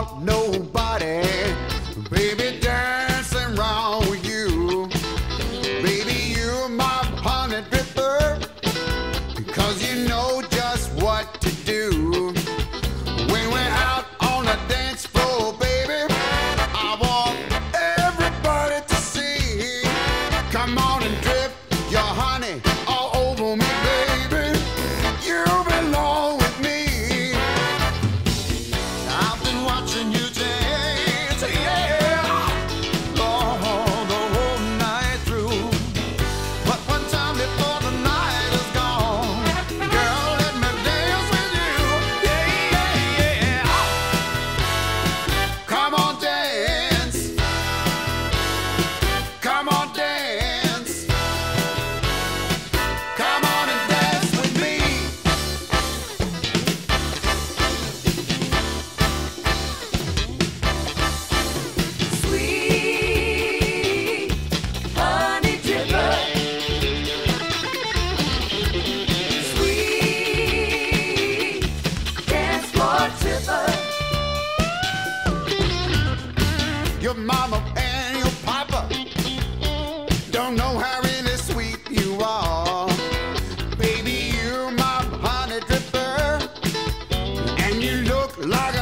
want nobody, baby, dancing round with you. Baby, you're my Honeydripper, because you know just what to do. When we're out on the dance floor, baby, I want everybody to see. Come on and drip your honey all over me, baby. You belong. Watching you dance, yeah, oh, the whole night through. But one time before the night is gone, girl, let me dance with you, yeah, yeah, yeah. Come on, dance. Come on, dance. Come on and dance with me. Your mama and your papa don't know how really sweet you are. Baby, you're my Honeydripper, and you look like a